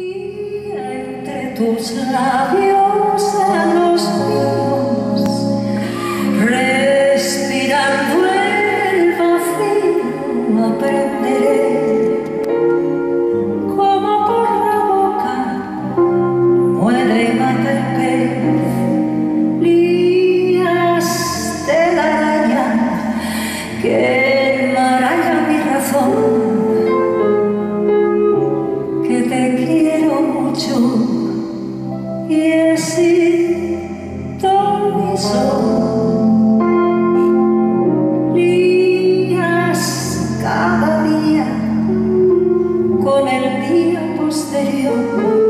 Entre tus labios a los míos, respirando el vacío, aprenderé cómo por la boca muere el pez. Lías de la araña que enmaraña mi razón. Y así todo mi sol, lías cada día con el día posterior.